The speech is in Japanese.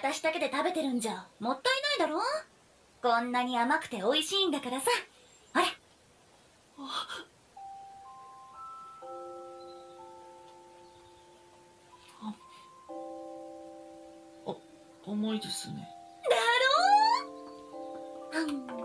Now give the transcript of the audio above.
私だけで食べてるんじゃもったいないだろ。こんなに甘くて美味しいんだからさ。あれ、あ、甘いですね。だろう。